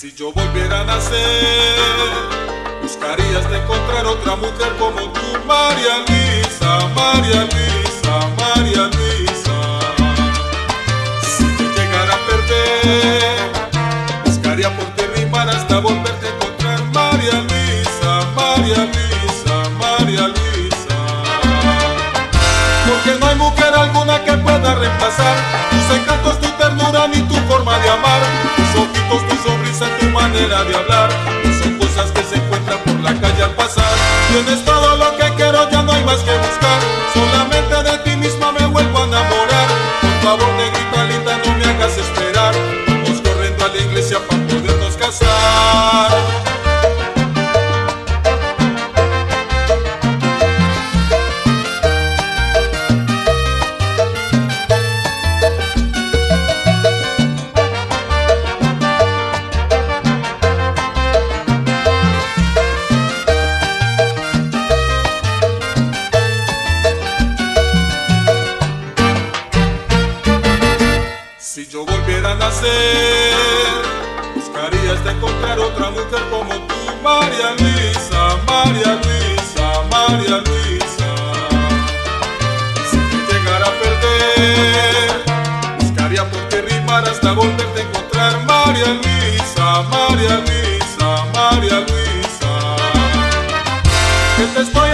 Si yo volviera a nacer, buscarías de encontrar otra mujer como tú, María Luisa, María Luisa, María Luisa. Si te llegara a perder, buscaría por ti rimar hasta volverte a encontrar, María Luisa, María Luisa, María Luisa. Porque no hay mujer alguna que pueda reemplazar tus encantos, tu ternura ni tu forma de amar. Tus ojitos, tu sonrisa, tu manera de hablar no son cosas que se encuentran por la calle al pasar. Tienes todo lo que quiero, ya no hay más que buscar. Solamente de ti misma me vuelvo a enamorar. Por favor, negrita linda, no me hagas esperar. Vamos corriendo a la iglesia para podernos casar. Si yo volviera a nacer, buscarías de encontrar otra mujer como tú, María Luisa, María Luisa, María Luisa. Si te llegara a perder, buscaría por qué rimar hasta volverte a encontrar, María Luisa, María Luisa, María Luisa.